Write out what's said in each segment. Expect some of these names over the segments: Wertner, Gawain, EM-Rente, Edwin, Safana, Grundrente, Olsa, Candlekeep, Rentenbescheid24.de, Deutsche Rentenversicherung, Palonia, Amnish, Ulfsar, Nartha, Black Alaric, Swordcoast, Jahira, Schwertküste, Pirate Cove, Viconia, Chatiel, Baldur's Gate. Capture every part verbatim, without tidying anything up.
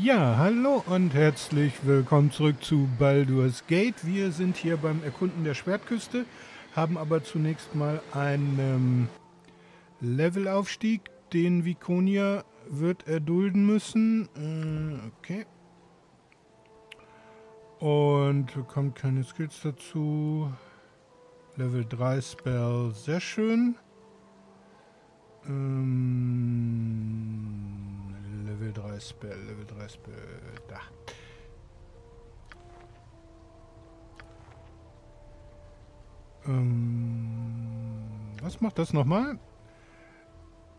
Ja, hallo und herzlich willkommen zurück zu Baldur's Gate. Wir sind hier beim Erkunden der Schwertküste, haben aber zunächst mal einen ähm, Levelaufstieg, den Viconia wird erdulden müssen. Äh, okay. Und kommt keine Skills dazu. Level drei Spell, sehr schön. Ähm... Level drei Spell, Level drei Spell, da. Ähm, was macht das nochmal?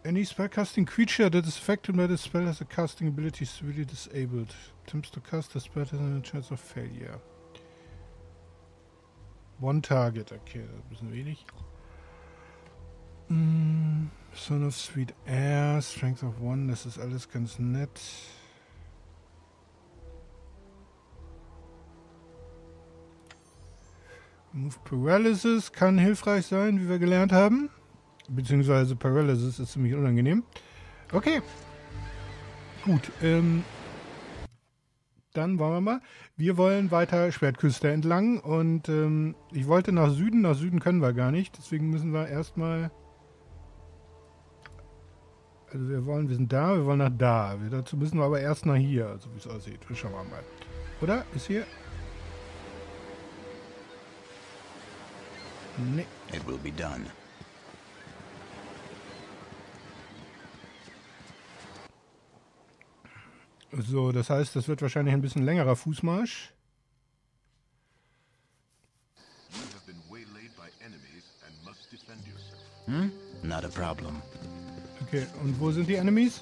Any spell casting creature that is affected by the spell has a casting ability severely disabled. Attempts to cast the spell has a chance of failure. One target, okay, das ist ein bisschen wenig. Mm, Son of Sweet Air, Strength of One, das ist alles ganz nett. Move Paralysis kann hilfreich sein, wie wir gelernt haben. Beziehungsweise Paralysis ist ziemlich unangenehm. Okay. Gut, ähm, dann wollen wir mal. Wir wollen weiter Schwertküste entlang und ähm, ich wollte nach Süden. Nach Süden können wir gar nicht, deswegen müssen wir erstmal... Also wir wollen, wir sind da, wir wollen nach da. Wir, dazu müssen wir aber erst nach hier, so wie es aussieht. Wir schauen wir mal. Oder? Ist hier? Nee. It will be done. So, das heißt, das wird wahrscheinlich ein bisschen längerer Fußmarsch. Hm? Not a problem. Okay, und wo sind die Enemies?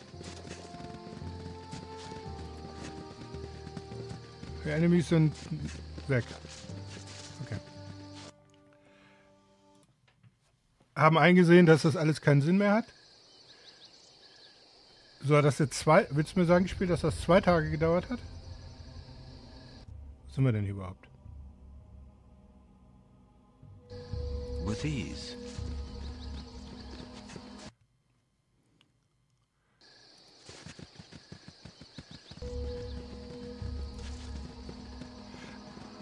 Die Enemies sind weg. Okay. Haben eingesehen, dass das alles keinen Sinn mehr hat. So hat das jetzt zwei... Willst du mir sagen, Spiel, dass das zwei Tage gedauert hat? Was sind wir denn hier überhaupt? With ease.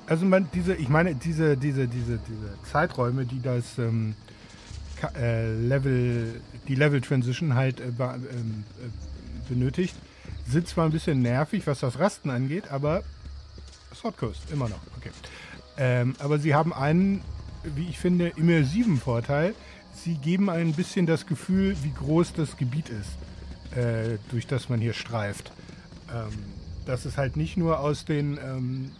Also man, diese, ich meine, diese, diese, diese, diese Zeiträume, die das ähm, äh, Level, die Level-Transition halt äh, be ähm, äh, benötigt, sind zwar ein bisschen nervig, was das Rasten angeht, aber Swordcoast, immer noch, okay. Ähm, aber sie haben einen, wie ich finde, immersiven Vorteil. Sie geben ein bisschen das Gefühl, wie groß das Gebiet ist, äh, durch das man hier streift. Ähm, das ist halt nicht nur aus den... Ähm,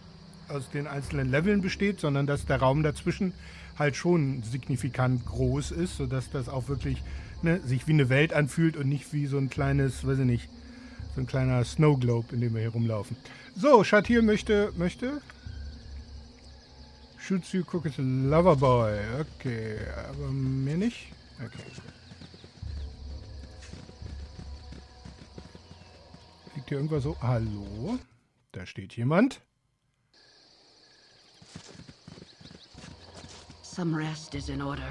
aus den einzelnen Leveln besteht, sondern dass der Raum dazwischen halt schon signifikant groß ist, sodass das auch wirklich ne, sich wie eine Welt anfühlt und nicht wie so ein kleines, weiß ich nicht, so ein kleiner Snow Globe, in dem wir hier rumlaufen. So, Chatiel möchte, möchte? Shoots you, cook it, Loverboy. Okay, aber mir nicht? Okay. Liegt hier irgendwas so? Hallo? Da steht jemand. Some rest is in order.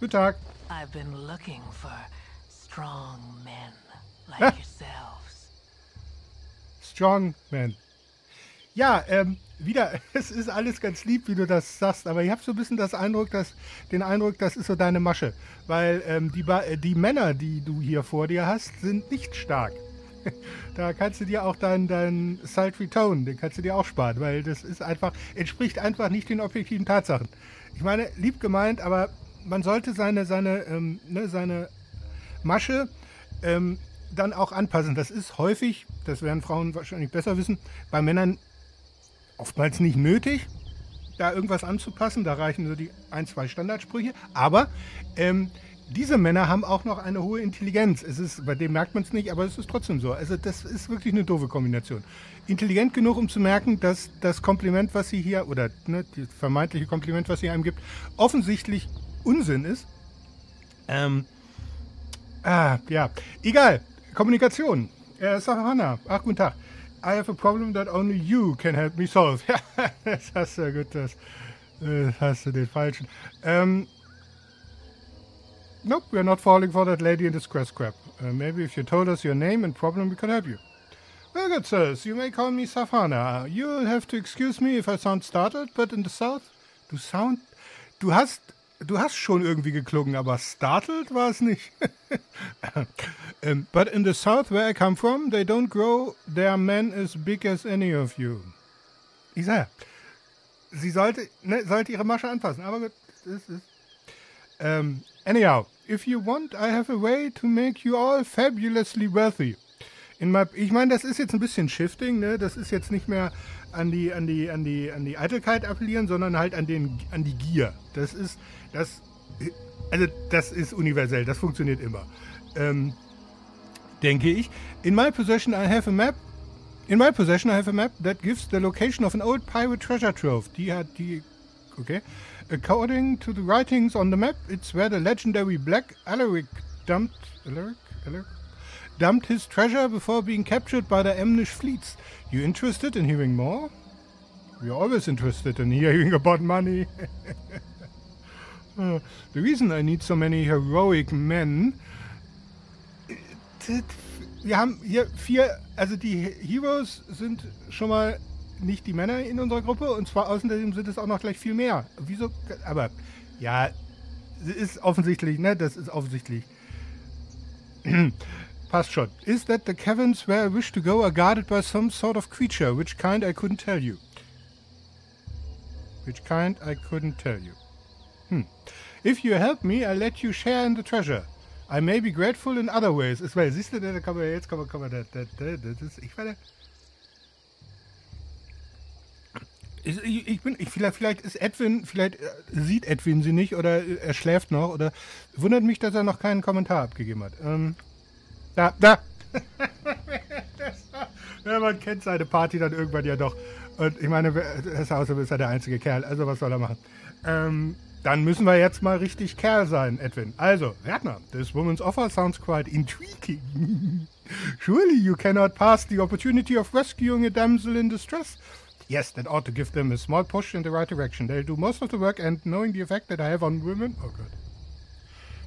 Good talk. I've been looking for strong men like ah. yourselves. Strong men. Ja, ähm, wieder, es ist alles ganz lieb, wie du das sagst, aber ich habe so ein bisschen das Eindruck, dass, den Eindruck, das ist so deine Masche. Weil ähm, die, ba äh, die Männer, die du hier vor dir hast, sind nicht stark. Da kannst du dir auch deinen, deinen Sultry Tone, den kannst du dir auch sparen, weil das ist einfach, entspricht einfach nicht den objektiven Tatsachen. Ich meine, lieb gemeint, aber man sollte seine, seine, ähm, ne, seine Masche ähm, dann auch anpassen. Das ist häufig, das werden Frauen wahrscheinlich besser wissen, bei Männern oftmals nicht nötig, da irgendwas anzupassen. Da reichen so die ein, zwei Standardsprüche, aber... Ähm, Diese Männer haben auch noch eine hohe Intelligenz. Es ist, bei dem merkt man es nicht, aber es ist trotzdem so. Also das ist wirklich eine doofe Kombination. Intelligent genug, um zu merken, dass das Kompliment, was sie hier, oder ne, das vermeintliche Kompliment, was sie einem gibt, offensichtlich Unsinn ist. Ähm, ah, ja. Egal. Kommunikation. Äh, Safana. Ach, guten Tag. I have a problem that only you can help me solve. Ja, das hast du, gut, das, das hast du den Falschen. Ähm, Nope, we are not falling for that lady in the square scrap. Uh, maybe if you told us your name and problem, we could help you. Well, good sirs, you may call me Safana. You'll have to excuse me if I sound startled, but in the south, du sound... Du hast... Du hast schon irgendwie geklungen, aber startled war es nicht. um, but in the south where I come from, they don't grow their men as big as any of you. Ich sag ja, sie sollte, ne, sollte ihre Masche anpassen, aber gut, das ist... Um, anyhow, if you want, I have a way to make you all fabulously wealthy. In my, ich meine, das ist jetzt ein bisschen shifting, ne? Das ist jetzt nicht mehr an die, an die, an die, an die Eitelkeit appellieren, sondern halt an den, an die Gier. Das ist, das, also das ist universell, das funktioniert immer, ähm, denke ich. In my possession I have a map. In my possession I have a map that gives the location of an old pirate treasure trove. Die hat die, okay. According to the writings on the map, it's where the legendary Black Alaric dumped, Alaric? Alaric? dumped his treasure before being captured by the Amnish fleets. You interested in hearing more? We're always interested in hearing about money. uh, the reason I need so many heroic men... Wir haben hier vier, also die Heroes sind schon mal... nicht die Männer in unserer Gruppe, und zwar außerdem sind es auch noch gleich viel mehr. Wieso? Aber, ja, ist offensichtlich, ne? Das ist offensichtlich. Passt schon. Is that the caverns where I wish to go are guarded by some sort of creature, which kind I couldn't tell you. Which kind I couldn't tell you. Hm. If you help me, I let you share in the treasure. I may be grateful in other ways. Ist, weil, siehst du, da kann man jetzt, kann man, kann man, das, das, das, ich meine... Ich, ich bin, ich, vielleicht, vielleicht ist Edwin, vielleicht sieht Edwin sie nicht oder er schläft noch oder wundert mich, dass er noch keinen Kommentar abgegeben hat. Ähm, da, da! das, man kennt seine Party dann irgendwann ja doch. Und ich meine, das Haus ist ja der einzige Kerl, also was soll er machen? Ähm, dann müssen wir jetzt mal richtig Kerl sein, Edwin. Also, Wertner, this woman's offer sounds quite intriguing. Surely you cannot pass the opportunity of rescuing a damsel in distress. Yes, that ought to give them a small push in the right direction. They'll do most of the work, and knowing the effect that I have on women... Oh Gott.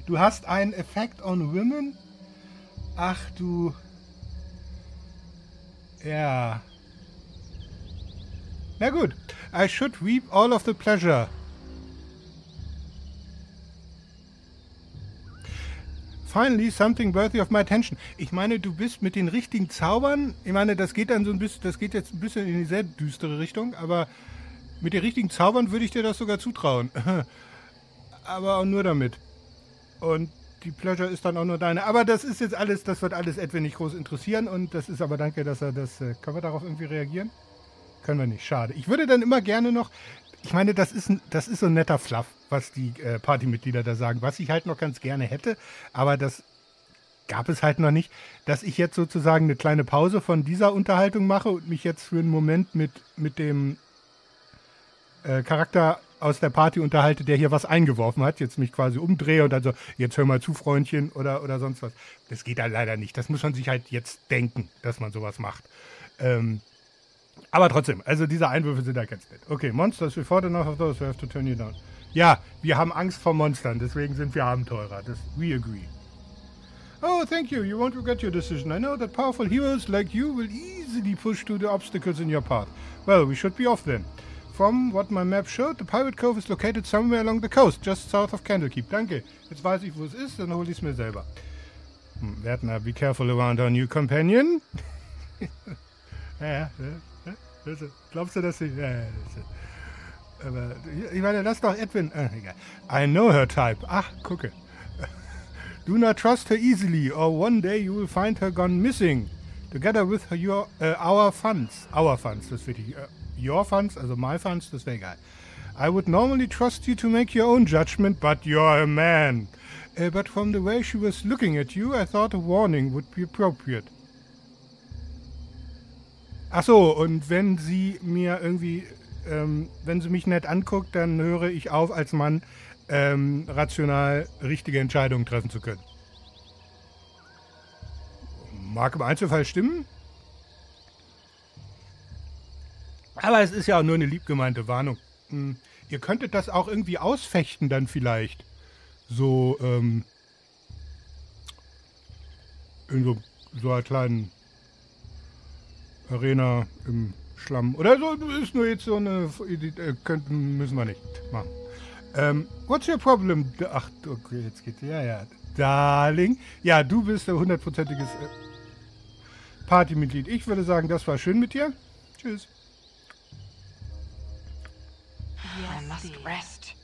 Du hast einen Effekt on women? Ach du... Ja... Na gut. I should reap all of the pleasure. Finally, something worthy of my attention. Ich meine, du bist mit den richtigen Zaubern, ich meine, das geht dann so ein bisschen, das geht jetzt ein bisschen in die sehr düstere Richtung, aber mit den richtigen Zaubern würde ich dir das sogar zutrauen. Aber auch nur damit. Und die Pleasure ist dann auch nur deine. Aber das ist jetzt alles, das wird alles Edwin nicht groß interessieren und das ist aber danke, dass er das, äh, können wir darauf irgendwie reagieren? Können wir nicht, schade. Ich würde dann immer gerne noch, ich meine, das ist, ein, das ist so ein netter Fluff, was die äh, Partymitglieder da sagen, was ich halt noch ganz gerne hätte, aber das gab es halt noch nicht, dass ich jetzt sozusagen eine kleine Pause von dieser Unterhaltung mache und mich jetzt für einen Moment mit, mit dem äh, Charakter aus der Party unterhalte, der hier was eingeworfen hat, jetzt mich quasi umdrehe und dann so, jetzt hör mal zu, Freundchen, oder, oder sonst was. Das geht halt leider nicht, das muss man sich halt jetzt denken, dass man sowas macht. Ähm... Aber trotzdem, also diese Einwürfe sind da ganz nett. Okay, Monsters, we fought enough of those, we have to turn you down. Ja, wir haben Angst vor Monstern, deswegen sind wir Abenteurer. Das, we agree. Oh, thank you, you won't regret your decision. I know that powerful heroes like you will easily push through the obstacles in your path. Well, we should be off then. From what my map showed, the Pirate Cove is located somewhere along the coast, just south of Candlekeep. Danke, jetzt weiß ich, wo es ist, dann hole ich es mir selber. Hm, Wertner, be careful around our new companion. ja, ja, ja. Glaubst du, dass sie... Ja, aber ich meine, lass doch Edwin... Ah, egal. I know her type. Ach, gucke. Do not trust her easily, or one day you will find her gone missing. Together with her, your, uh, our funds. Our funds, das wäre die... Uh, your funds, also my funds, das wäre egal. I would normally trust you to make your own judgment, but you're a man. Uh, but from the way she was looking at you, I thought a warning would be appropriate. Ach so, und wenn sie mir irgendwie, ähm, wenn sie mich nett anguckt, dann höre ich auf, als Mann ähm, rational richtige Entscheidungen treffen zu können. Mag im Einzelfall stimmen. Aber es ist ja auch nur eine liebgemeinte Warnung. Hm. Ihr könntet das auch irgendwie ausfechten dann vielleicht. So, ähm, in so, so einer kleinen Arena im Schlamm. Oder so, ist nur jetzt so eine... Könnten, müssen wir nicht machen. Ähm, what's your problem? Ach, okay, jetzt geht's. Ja, ja. Darling. Ja, du bist ein hundertprozentiges Partymitglied. Ich würde sagen, das war schön mit dir. Tschüss. I must rest.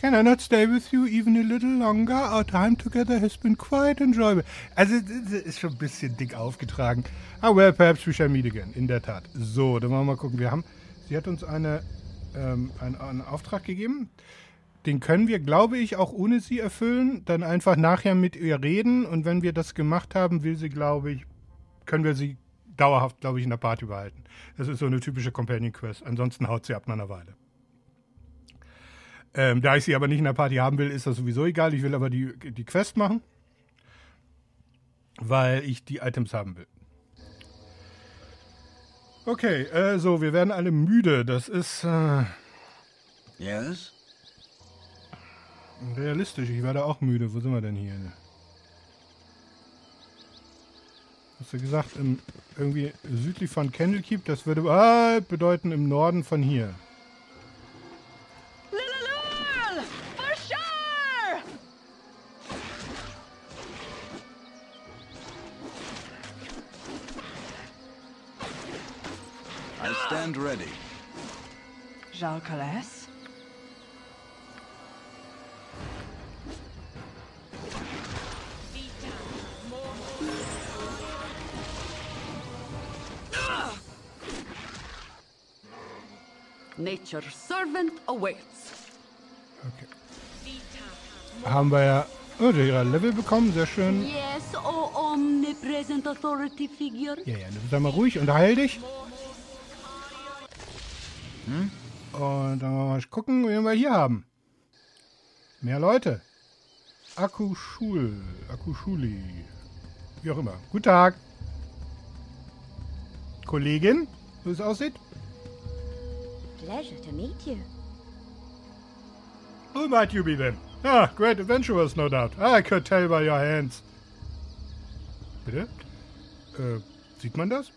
Can I not stay with you even a little longer? Our time together has been quite enjoyable. Also, das ist schon ein bisschen dick aufgetragen. Ah, well, perhaps we shall meet again. In der Tat. So, dann wollen wir mal gucken. Wir haben, sie hat uns eine, ähm, einen, einen Auftrag gegeben. Den können wir, glaube ich, auch ohne sie erfüllen. Dann einfach nachher mit ihr reden. Und wenn wir das gemacht haben, will sie, glaube ich, können wir sie dauerhaft, glaube ich, in der Party behalten. Das ist so eine typische Companion Quest. Ansonsten haut sie ab nach einer Weile. Ähm, da ich sie aber nicht in der Party haben will, ist das sowieso egal. Ich will aber die, die Quest machen, weil ich die Items haben will. Okay, äh, so, wir werden alle müde. Das ist äh, yes? realistisch. Ich werde auch müde. Wo sind wir denn hier? Hast du gesagt, im, irgendwie südlich von Candlekeep? Das würde ah, bedeuten im Norden von hier. And ready. Jalcales. Nature's servant awaits. Okay. Haben wir ja oh, ihre Level bekommen, sehr schön. Yes, oh omnipresent authority figure. Ja, ja, sei mal ruhig und heil dich. Hm? Und dann wollen wir mal gucken, wen wir hier haben. Mehr Leute. Akuschul. Akuschuli. Wie auch immer. Guten Tag. Kollegin, so wie es aussieht. Pleasure to meet you. Who might you be then? Ah, great adventurers, no doubt. I could tell by your hands. Bitte? Äh, sieht man das?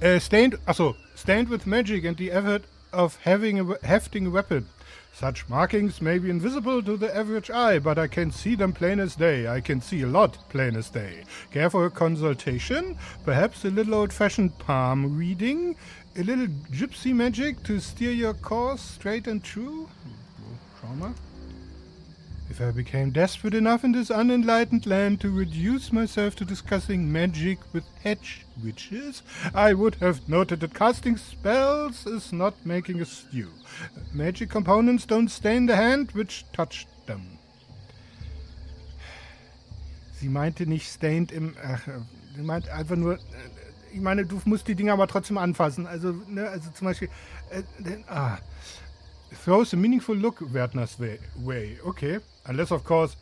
äh, stained, achso. Stained with magic and the effort of having a, hefting a weapon. Such markings may be invisible to the average eye, but I can see them plain as day. I can see a lot plain as day. Care for a consultation? Perhaps a little old-fashioned palm reading? A little gypsy magic to steer your course straight and true? Schau mal. If I became desperate enough in this unenlightened land to reduce myself to discussing magic with hedge witches, I would have noted that casting spells is not making a stew. Magic components don't stain the hand which touched them. Sie meinte nicht stained im... Ach, sie meint einfach nur... Ich meine, du musst die Dinger aber trotzdem anfassen. Also, ne, also zum Beispiel... Äh, ah... Throws a meaningful look Wertner's way. Okay. Unless, of course,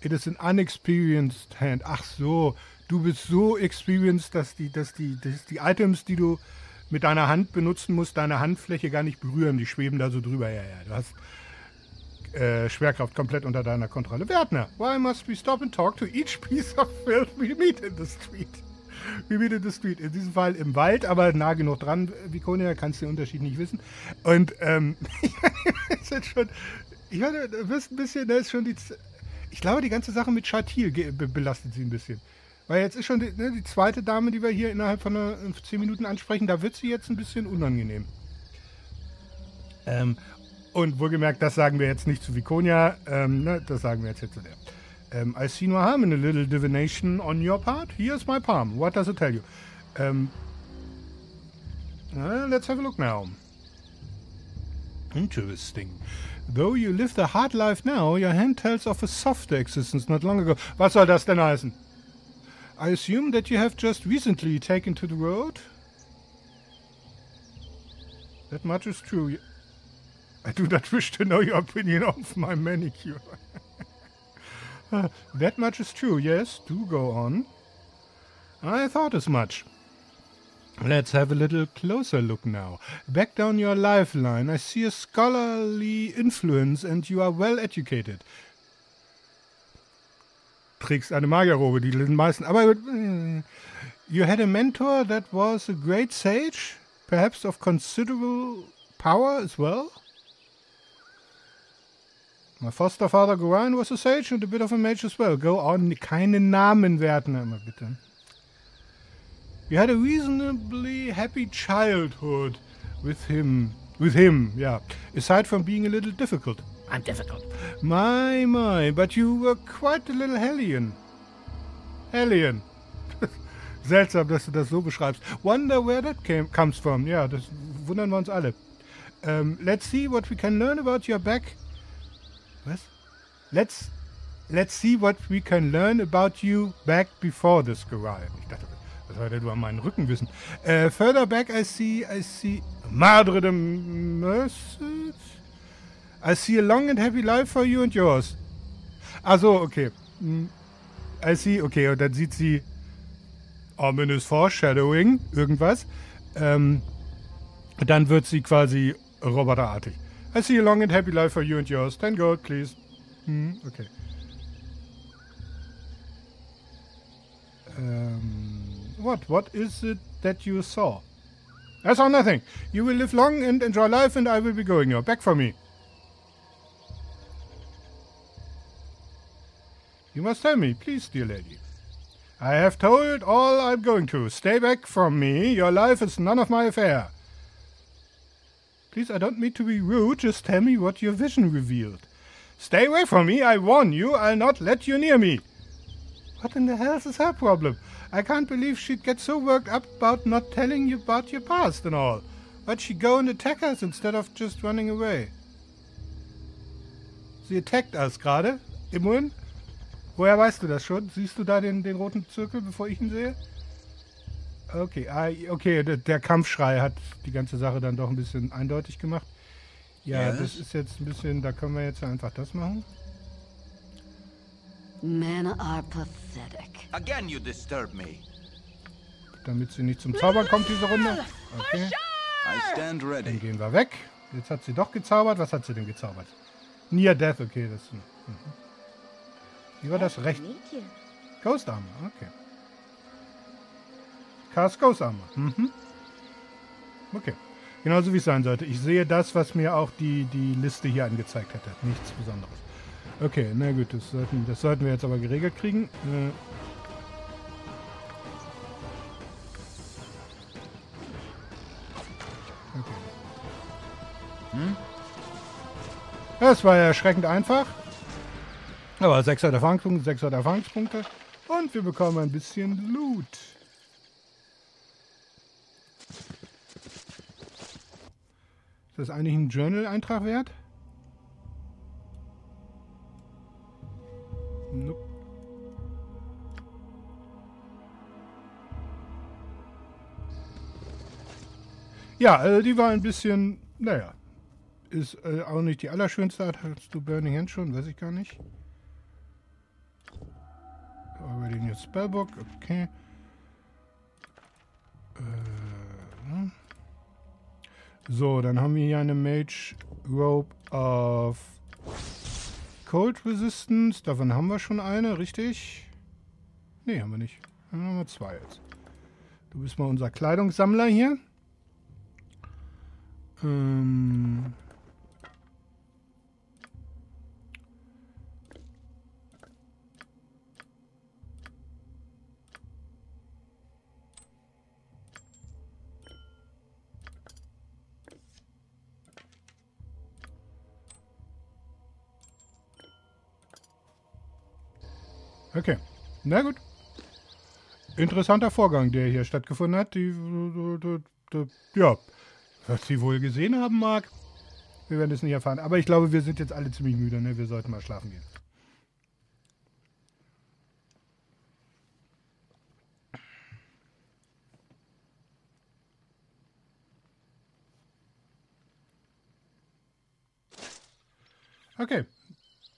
it is an unexperienced hand. Ach so, du bist so experienced, dass die, dass die, dass die Items, die du mit deiner Hand benutzen musst, deine Handfläche gar nicht berühren. Die schweben da so drüber. Ja, ja, du hast äh, Schwerkraft komplett unter deiner Kontrolle. Wertner, why must we stop and talk to each piece of film we meet in the street? We meet in the street. In diesem Fall im Wald, aber nah genug dran. Viconia, kannst du den Unterschied nicht wissen. Und, ähm, ist jetzt schon... Ich meine, du wirst ein bisschen, da ist schon die... Ich glaube, die ganze Sache mit Chatiel belastet sie ein bisschen. Weil jetzt ist schon die, ne, die zweite Dame, die wir hier innerhalb von einer, zehn Minuten ansprechen, da wird sie jetzt ein bisschen unangenehm. Ähm, und wohlgemerkt, das sagen wir jetzt nicht zu Viconia, ähm, ne, das sagen wir jetzt, jetzt zu der. Ähm, I see no harm in a little divination on your part. Here's my palm. What does it tell you? Ähm, uh, let's have a look now. Interesting. Though you live the hard life now, your hand tells of a softer existence not long ago. Was soll das denn heißen? I assume that you have just recently taken to the road? That much is true. I do not wish to know your opinion of my manicure. That much is true, yes, do go on. I thought as much. Let's have a little closer look now. Back down your lifeline, I see a scholarly influence and you are well educated. trägst eine Magierrobe, die den meisten... Aber... You had a mentor that was a great sage, perhaps of considerable power as well? My foster father Gawain was a sage and a bit of a mage as well. Go on, keine Namen werten, immer bitte. You had a reasonably happy childhood with him. With him, yeah. Aside from being a little difficult. I'm difficult. My, my, but you were quite a little hellion. Hellion. Seltsam, dass du das so beschreibst. Wonder where that came, comes from. Ja, das wundern wir uns alle. Um, let's see what we can learn about your back... Was? Let's, let's see what we can learn about you back before this Gawain. Ich dachte, was soll denn du an meinen Rücken wissen? Uh, further back I see, I see... Madre de Mercy? I see a long and happy life for you and yours. Ach so, okay. I see, okay, und dann sieht sie... Ominous Foreshadowing, irgendwas. Ähm, dann wird sie quasi roboterartig. I see a long and happy life for you and yours. Ten gold, please. Hm, okay. Um, what? What is it that you saw? I saw nothing. You will live long and enjoy life and I will be going now. Back for me. You must tell me, please, dear lady. I have told all I'm going to. Stay back from me. Your life is none of my affair. Please, I don't mean to be rude, just tell me what your vision revealed. Stay away from me, I warn you, I'll not let you near me. What in the hell is her problem? I can't believe she'd get so worked up about not telling you about your past and all. But she go and attack us instead of just running away. Sie attackt us gerade, immerhin. Woher weißt du das schon? Siehst du da den, den roten Zirkel, bevor ich ihn sehe? Okay, okay, der Kampfschrei hat die ganze Sache dann doch ein bisschen eindeutig gemacht. Ja, yes. Das ist jetzt ein bisschen, da können wir jetzt einfach das machen. Men are pathetic. Again you disturb me. Damit sie nicht zum Zaubern kommt diese Runde. Okay. I stand ready. Dann gehen wir weg. Jetzt hat sie doch gezaubert. Was hat sie denn gezaubert? Near Death, okay, das. Wie war das recht? Ghost Armor, okay. Cast Ghost Armor. Mhm. Okay. Genauso wie es sein sollte. Ich sehe das, was mir auch die, die Liste hier angezeigt hätte. Nichts Besonderes. Okay, na gut. Das sollten, das sollten wir jetzt aber geregelt kriegen. Äh okay. Hm? Das war ja erschreckend einfach. Aber sechshundert Erfahrungspunkte, sechshundert Erfahrungspunkte. Und wir bekommen ein bisschen Loot. Ist das eigentlich ein Journal-Eintrag wert? Nope. Ja, also die war ein bisschen, naja, ist äh, auch nicht die allerschönste Art. Hast du Burning Hand schon? Weiß ich gar nicht. Aber den jetzt Spellbook, okay. Äh, hm. So, dann haben wir hier eine Mage Rope of Cold Resistance. Davon haben wir schon eine, richtig? Ne, haben wir nicht. Dann haben wir zwei jetzt. Du bist mal unser Kleidungssammler hier. Ähm... Okay, na gut. Interessanter Vorgang, der hier stattgefunden hat. Die, die, die, die, ja, was sie wohl gesehen haben mag, wir werden es nicht erfahren. Aber ich glaube, wir sind jetzt alle ziemlich müde, ne? Wir sollten mal schlafen gehen. Okay,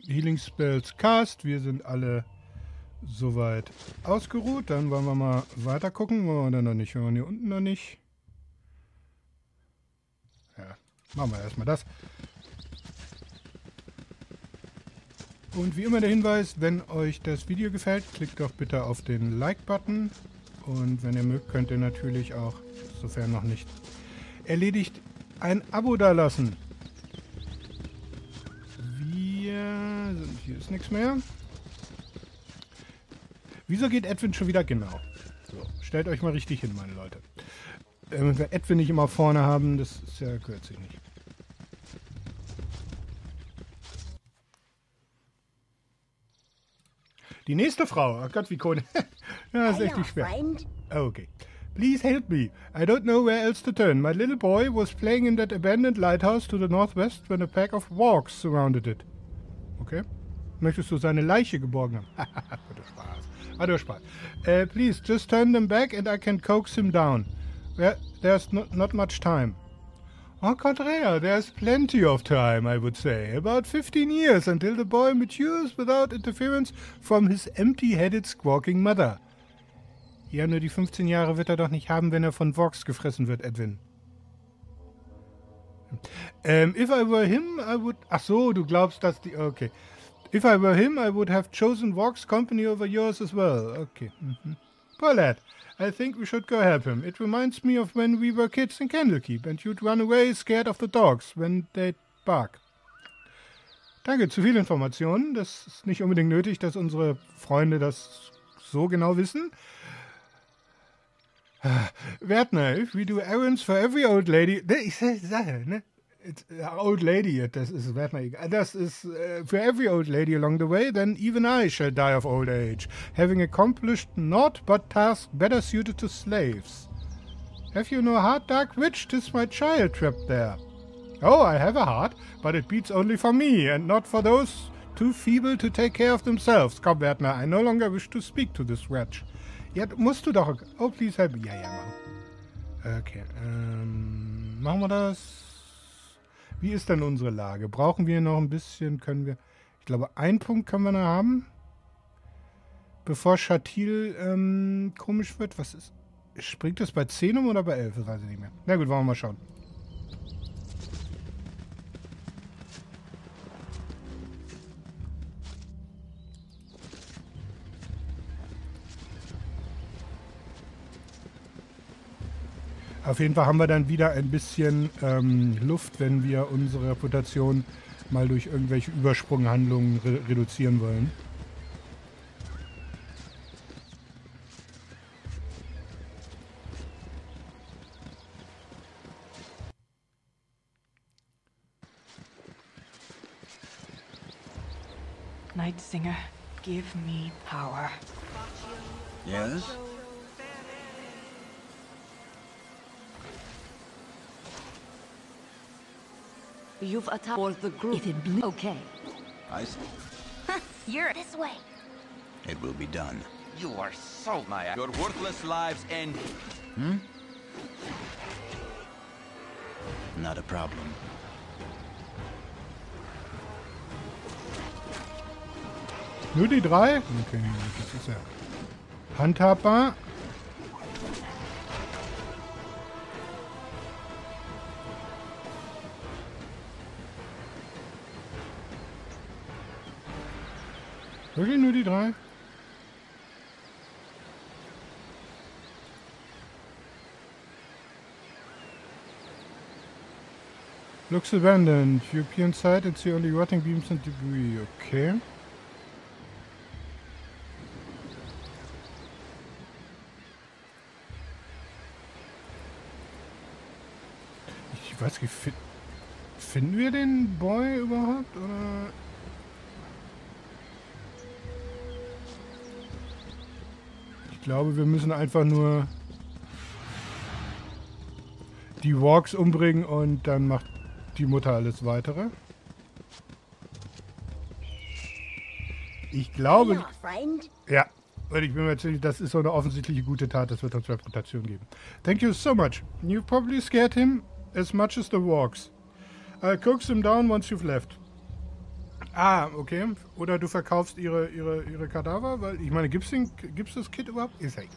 Healing Spells cast, wir sind alle... Soweit ausgeruht. Dann wollen wir mal weiter gucken. Wollen wir dann noch nicht? Wollen wir hier unten noch nicht? Ja, machen wir erstmal das. Und wie immer der Hinweis, wenn euch das Video gefällt, klickt doch bitte auf den Like-Button. Und wenn ihr mögt, könnt ihr natürlich auch, sofern noch nicht erledigt, ein Abo dalassen. Wir sind, hier ist nichts mehr. Wieso geht Edwin schon wieder genau? So, stellt euch mal richtig hin, meine Leute. Wenn wir Edwin nicht immer vorne haben, das ist ja, gehört sich nicht. Die nächste Frau. Ach Gott, Viconia. Ja, das ist echt nicht schwer. Okay. Please help me. I don't know where else to turn. My little boy was playing in that abandoned lighthouse to the northwest when a pack of walks surrounded it. Okay. Möchtest du seine Leiche geborgen haben? Haha, Spaß. Ah, du Spaß. Uh, please, just turn them back and I can coax him down. Well, there's not, not much time. Au contraire, there's plenty of time, I would say. About fifteen years until the boy matures without interference from his empty-headed squawking mother. Ja, nur die fünfzehn Jahre wird er doch nicht haben, wenn er von Vox gefressen wird, Edwin. Um, if I were him, I would... Ach so, du glaubst, dass die... Okay. If I were him, I would have chosen Vox company over yours as well. Okay. Mhm. Poor lad. I think we should go help him. It reminds me of when we were kids in Candlekeep and you'd run away scared of the dogs when they'd bark. Danke, zu viel Informationen. Das ist nicht unbedingt nötig, dass unsere Freunde das so genau wissen. Wertner, if we do errands for every old lady... Ich sage, ne? It's old lady, das ist Wertner. Das ist uh, for every old lady along the way, then even I shall die of old age, having accomplished naught but tasks better suited to slaves. Have you no heart, dark witch? 'Tis my child trapped there. Oh, I have a heart, but it beats only for me and not for those too feeble to take care of themselves. Komm, Wertner, I no longer wish to speak to this wretch. Ja, musst du doch. Oh, please help me. Ja, ja, machen. Okay, ähm, machen wir das. Wie ist denn unsere Lage? Brauchen wir noch ein bisschen? Können wir... Ich glaube, einen Punkt können wir noch haben. Bevor Chatiel ähm, komisch wird. Was ist... Springt das bei zehn um oder bei elf? Das weiß ich nicht mehr. Na gut, wollen wir mal schauen. Auf jeden Fall haben wir dann wieder ein bisschen ähm, Luft, wenn wir unsere Reputation mal durch irgendwelche Übersprunghandlungen re reduzieren wollen. Night Singer, give me power. Yes? You've attacked the group. If it blew, okay. I see. You're this way. It will be done. You are so my. Your worthless lives end. Hmm? Not a problem. Nur die drei? Okay, das ist ja handhabbar. Wirklich nur die drei? Looks abandoned. European side, it's the only rotting beams and debris. Okay. Ich weiß nicht, finden wir den Boy überhaupt? Oder... Ich glaube, wir müssen einfach nur die Walks umbringen und dann macht die Mutter alles Weitere. Ich glaube... Ja, und ich bin mir ziemlich, das ist so eine offensichtliche gute Tat, das wird uns Reputation geben. Thank you so much. You probably scared him as much as the walks. I'll coax him down once you've left. Ah, okay. Oder du verkaufst ihre, ihre, ihre Kadaver, weil ich meine, gibt's den, gibt's das Kit überhaupt? Ist egal.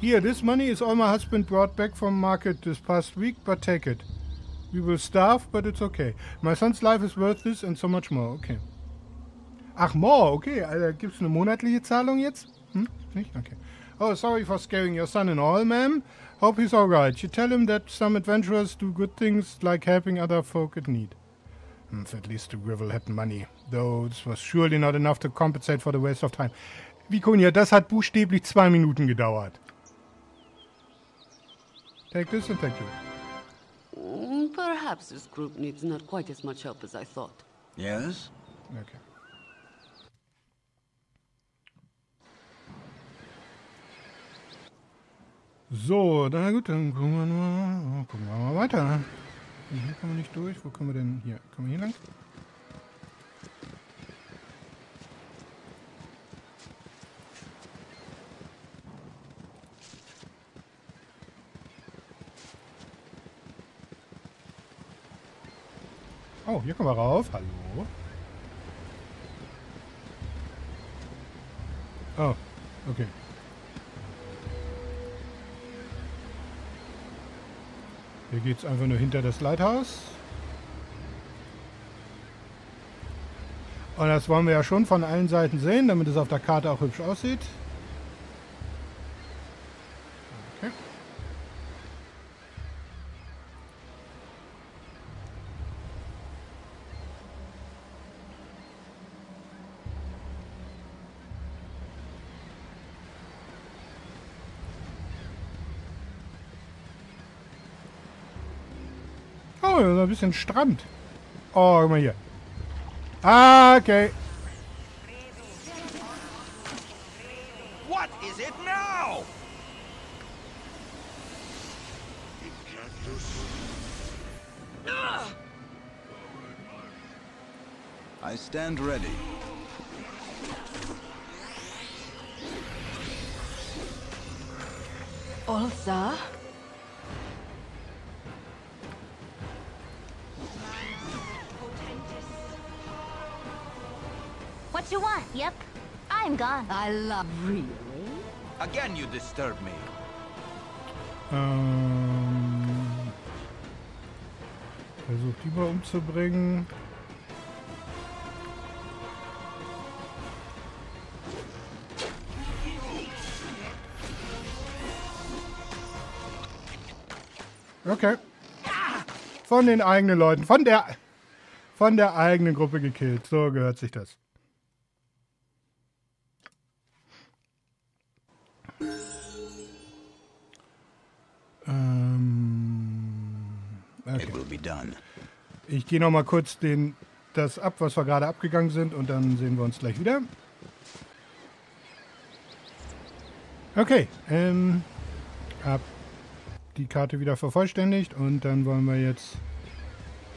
Here, this money is all my husband brought back from market this past week, but take it. We will starve, but it's okay. My son's life is worth this and so much more. Okay. Ach, more, okay. Also, gibt es eine monatliche Zahlung jetzt? Hm? Nicht? Okay. Oh, sorry for scaring your son and all, ma'am. Hope he's alright. You tell him that some adventurers do good things like helping other folk in need. If at least the Grivel had money. Though this was surely not enough to compensate for the waste of time. Viconia, das hat buchstäblich zwei Minuten gedauert. Take this and thank you. Perhaps this group needs not quite as much help as I thought. Yes? Okay. So, na gut, dann gucken wir mal, gucken wir mal weiter. Hier kommen wir nicht durch. Wo kommen wir denn? Hier, kommen wir hier lang? Oh, hier kommen wir rauf. Hallo. Oh, okay. Hier geht es einfach nur hinter das Leithaus. Und das wollen wir ja schon von allen Seiten sehen, damit es auf der Karte auch hübsch aussieht. Okay. Ein bisschen Strand. Oh, guck mal hier. Ah, okay. What is it now? I stand ready. Olsa? You want? Yep. I'm gone. I love really. Again, you disturb me. Ähm, versuch die mal umzubringen. Okay. Von den eigenen Leuten, von der, von der eigenen Gruppe gekillt. So gehört sich das. Okay. It will be done. Ich gehe noch mal kurz den, das ab, was wir gerade abgegangen sind, und dann sehen wir uns gleich wieder. Okay, ähm, hab die Karte wieder vervollständigt und dann wollen wir jetzt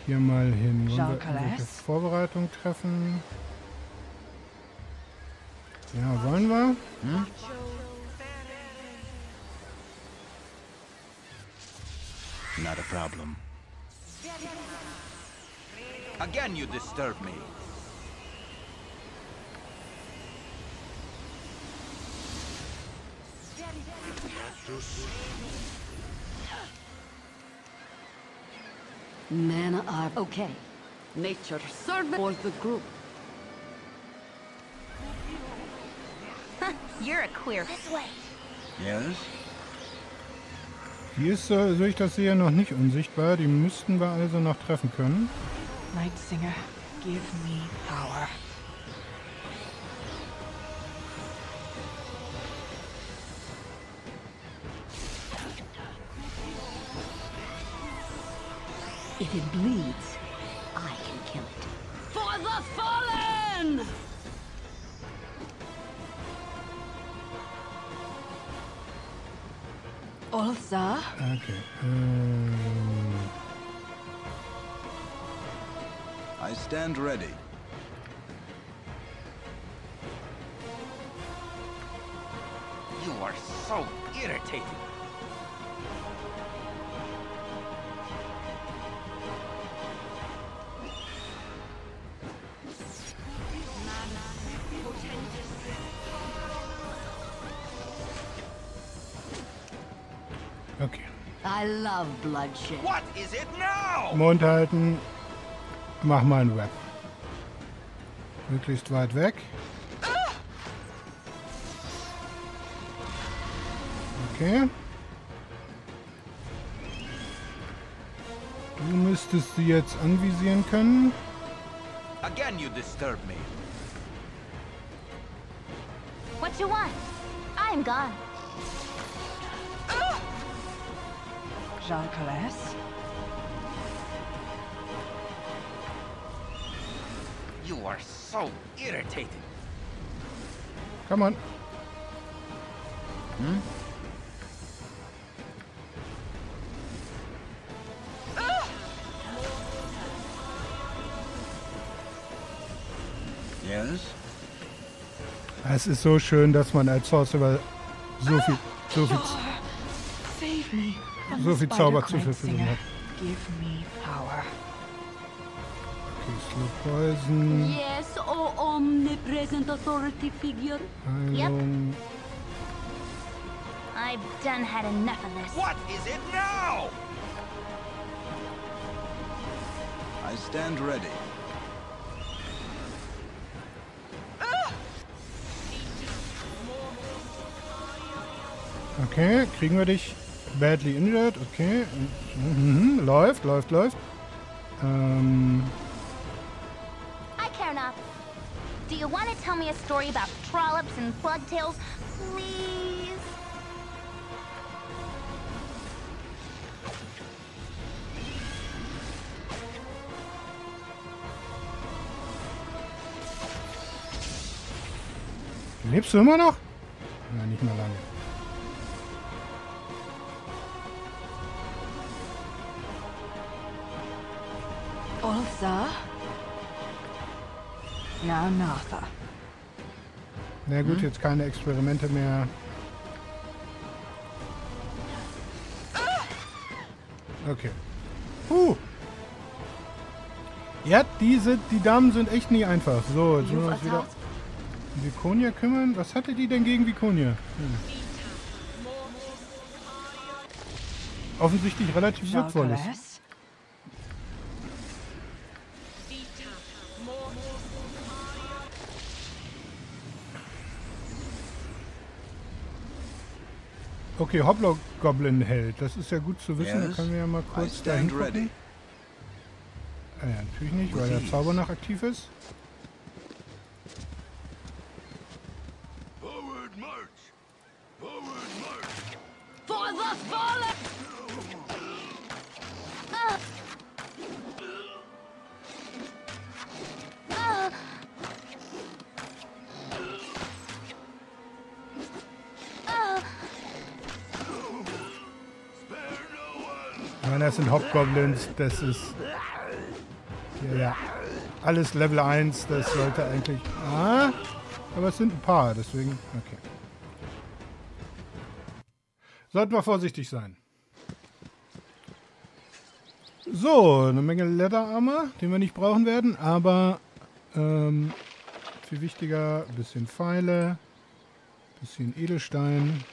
hier mal hin und Vorbereitung treffen. Ja, wollen wir? Hm? Not a problem. Again, you disturb me. Men are okay. Nature servant for the group. You're a queer. This way. Yes. Die ist, äh, so ich das sehe, noch nicht unsichtbar. Die müssten wir also noch treffen können. Night Singer, give me power. If it bleeds, I can kill it. For the fallen! Olsa? Okay. Um. I stand ready. You are so irritating. I love bloodshed. What is it now? Mund halten. Mach mal einen Rap. Möglichst weit weg. Okay. Du müsstest sie jetzt anvisieren können. Again you disturb me. What you want? I am gone. Jean Colas. You are so irritating. Come on. Hm? Es ist so schön, dass man als Sorcerer so viel, so viel, so viel Zauber zur Verfügung hat. Okay, Slow Poison. Yes, oh omnipresent authority figure. Heilung. I've done had enough of this. What is it now? I stand ready. Okay, kriegen wir dich. Badly injured, okay. Mhm, läuft, läuft, läuft. Ähm. I care not. Do you want to tell me a story about trollops and bugtails, please? Lebst du immer noch? Nein, nicht mehr lange. Ulfsar? Na, Nartha. Na gut, hm? Jetzt keine Experimente mehr. Okay. Huh. Ja, diese, die Damen sind echt nie einfach. So, jetzt müssen wir uns wieder um Viconia kümmern. Was hatte die denn gegen Viconia? Hm. Offensichtlich relativ wertvolles. Okay, Hobgoblin hält. Das ist ja gut zu wissen. Yes, da können wir ja mal kurz dahin gucken. Ah ja, natürlich nicht, weil der Zauber noch aktiv ist. Forward march. Forward march. For the fallen. Ah. Ah. Das sind Hobgoblins, das ist ja, ja alles Level eins, das sollte eigentlich... Ah, aber es sind ein paar, deswegen... Okay. Sollten wir vorsichtig sein. So, eine Menge Leather Armor, den wir nicht brauchen werden, aber ähm, viel wichtiger, ein bisschen Pfeile, ein bisschen Edelstein...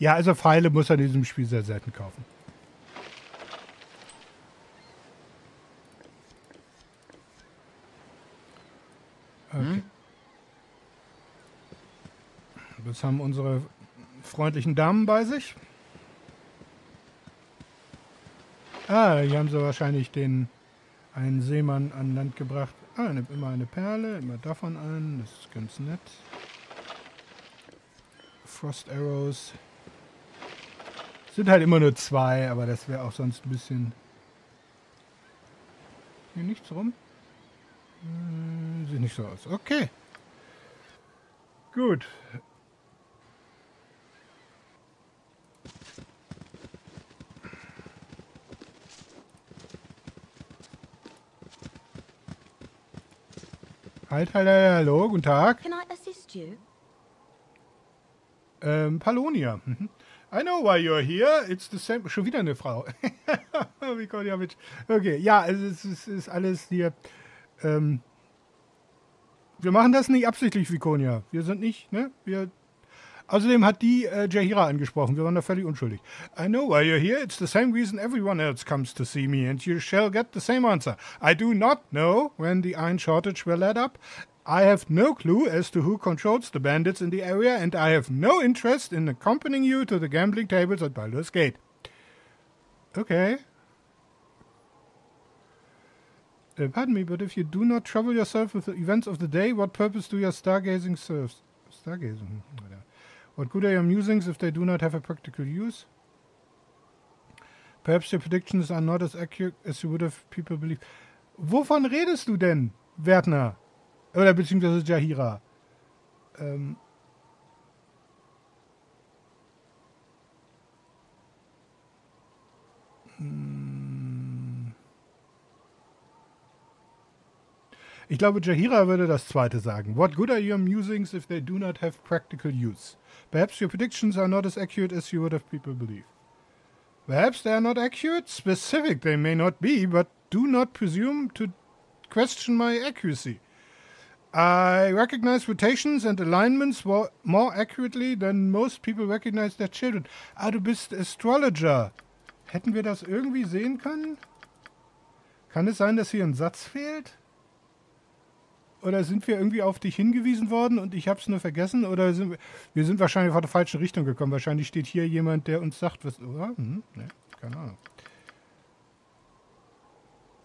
Ja, also Pfeile muss er in diesem Spiel sehr selten kaufen. Okay. Das haben unsere freundlichen Damen bei sich. Ah, hier haben sie wahrscheinlich den einen Seemann an Land gebracht. Ah, nimmt immer eine Perle, immer davon an. Das ist ganz nett. Frost Arrows. Sind halt immer nur zwei, aber das wäre auch sonst ein bisschen... Hier nichts rum. Äh, sieht nicht so aus. Okay. Gut. Halt, halt, halt, hallo, guten Tag. Can I assist you? Ähm, Palonia. I know why you're here. It's the same. Schon wieder eine Frau. Viconia, Mensch. Okay, ja, also es ist, ist alles hier. Ähm, wir machen das nicht absichtlich, Viconia. Wir sind nicht, ne? Wir. Außerdem hat die äh, Jahira angesprochen. Wir waren da völlig unschuldig. I know why you're here. It's the same reason everyone else comes to see me, and you shall get the same answer. I do not know when the iron shortage will let up. I have no clue as to who controls the bandits in the area, and I have no interest in accompanying you to the gambling tables at Baldur's Gate. Okay. Uh, pardon me, but if you do not trouble yourself with the events of the day, what purpose do your stargazing serve? Stargazing? What good are your musings if they do not have a practical use? Perhaps your predictions are not as accurate as you would have people believe. Wovon redest du denn, Wertner? Oder beziehungsweise Jahira. Ähm. Ich glaube, Jahira würde das zweite sagen. What good are your musings if they do not have practical use? Perhaps your predictions are not as accurate as you would have people believe. Perhaps they are not accurate? Specific they may not be, but do not presume to question my accuracy. I recognize rotations and alignments more accurately than most people recognize their children. Ah, du bist Astrologer. Hätten wir das irgendwie sehen können? Kann es sein, dass hier ein Satz fehlt? Oder sind wir irgendwie auf dich hingewiesen worden und ich habe es nur vergessen? Oder sind wir, wir sind wahrscheinlich von der falschen Richtung gekommen. Wahrscheinlich steht hier jemand, der uns sagt, was... Oder? Hm, ne, keine Ahnung.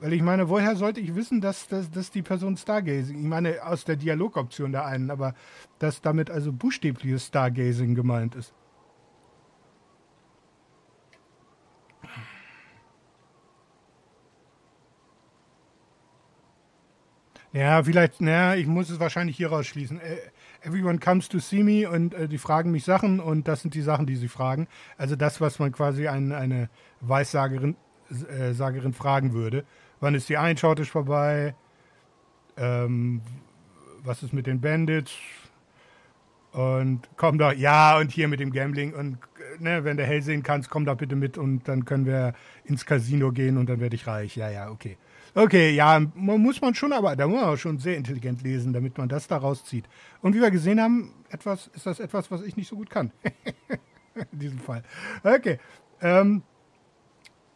Weil ich meine, woher sollte ich wissen, dass, dass, dass die Person Stargazing... Ich meine, aus der Dialogoption der einen, aber dass damit also buchstäbliches Stargazing gemeint ist. Ja, vielleicht... Naja, ich muss es wahrscheinlich hier rausschließen. Everyone comes to see me und äh, die fragen mich Sachen und das sind die Sachen, die sie fragen. Also das, was man quasi ein, eine Weissagerin äh, Sagerin fragen würde. Wann ist die Iron Shortage vorbei? Ähm, was ist mit den Bandits? Und komm doch, ja, und hier mit dem Gambling. Und ne, wenn du hell sehen kannst, komm doch bitte mit und dann können wir ins Casino gehen und dann werde ich reich. Ja, ja, okay. Okay, ja, man muss man schon, aber da muss man auch schon sehr intelligent lesen, damit man das da rauszieht. Und wie wir gesehen haben, etwas ist das etwas, was ich nicht so gut kann. In diesem Fall. Okay. Ähm,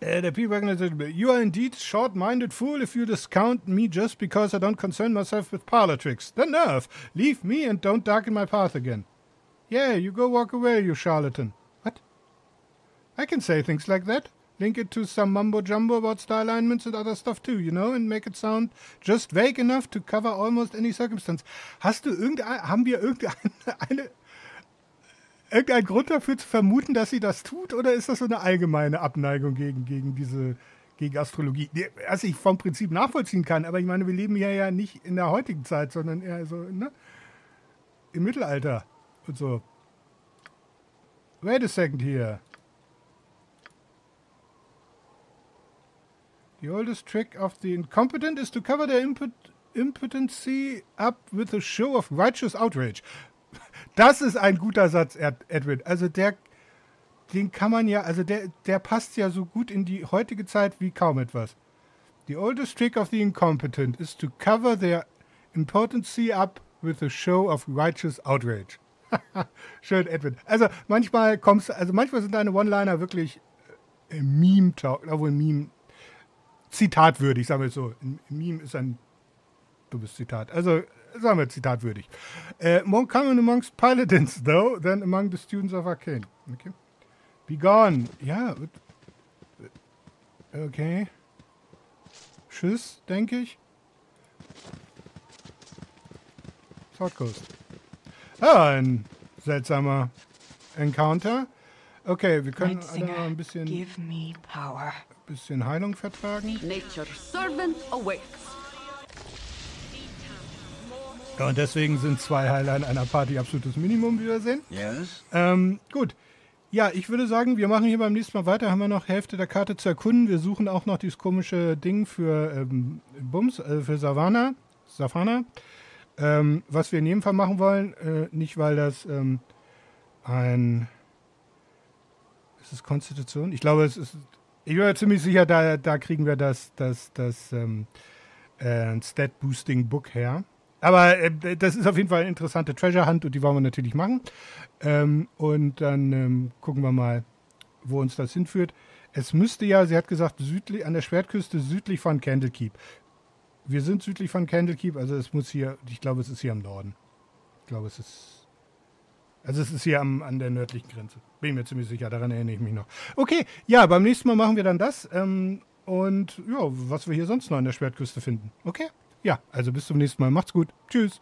Uh, the people you are indeed short-minded fool if you discount me just because I don't concern myself with parlor tricks. The nerve! Leave me and don't darken my path again. Yeah, you go walk away, you charlatan. What? I can say things like that. Link it to some mumbo-jumbo about star alignments and other stuff too, you know, and make it sound just vague enough to cover almost any circumstance. Hast du irgendein... Haben wir irgendeine... Eine Irgendein Grund dafür zu vermuten, dass sie das tut? Oder ist das so eine allgemeine Abneigung gegen, gegen diese gegen Astrologie? Was ich vom Prinzip nachvollziehen kann. Aber ich meine, wir leben ja ja nicht in der heutigen Zeit, sondern eher so ne? im Mittelalter und so. Wait a second here. The oldest trick of the incompetent is to cover their impotency up with a show of righteous outrage. Das ist ein guter Satz, Edwin. Also der, den kann man ja, also der, der passt ja so gut in die heutige Zeit wie kaum etwas. The oldest trick of the incompetent is to cover their impotency up with a show of righteous outrage. Schön, Edwin. Also manchmal kommst, also manchmal sind deine One-Liner wirklich äh, Meme-Talk, obwohl Meme zitatwürdig, sagen wir es so. Meme ist ein dummes Zitat. Also sagen wir, zitatwürdig. Uh, more common amongst paladins, though, than among the students of Arcane. Okay. Be gone. Ja. Okay. Tschüss, denke ich. Sword Coast. Ah, ein seltsamer Encounter. Okay, wir können alle noch ein bisschen, ein bisschen Heilung vertragen. Nature's servant awaits. Ja, und deswegen sind zwei Heiler in einer Party absolutes Minimum, wie wir sehen. Yes. Ähm, gut. Ja, ich würde sagen, wir machen hier beim nächsten Mal weiter. Haben wir noch Hälfte der Karte zu erkunden. Wir suchen auch noch dieses komische Ding für ähm, Bums, äh, für Safana. Safana. Ähm, was wir in jedem Fall machen wollen, äh, nicht weil das ähm, ein... Ist es Konstitution? Ich glaube, es ist... Ich bin mir ziemlich sicher, da, da kriegen wir das, das, das ähm, äh, Stat-Boosting-Book her. Aber äh, das ist auf jeden Fall eine interessante Treasure-Hunt und die wollen wir natürlich machen. Ähm, und dann ähm, gucken wir mal, wo uns das hinführt. Es müsste ja, sie hat gesagt, südlich an der Schwertküste, südlich von Candlekeep. Wir sind südlich von Candlekeep, also es muss hier, ich glaube, es ist hier am Norden. Ich glaube, es ist, also es ist hier am, an der nördlichen Grenze. Bin ich mir ziemlich sicher, daran erinnere ich mich noch. Okay, ja, beim nächsten Mal machen wir dann das ähm, und ja, was wir hier sonst noch an der Schwertküste finden. Okay, ja, also bis zum nächsten Mal. Macht's gut. Tschüss.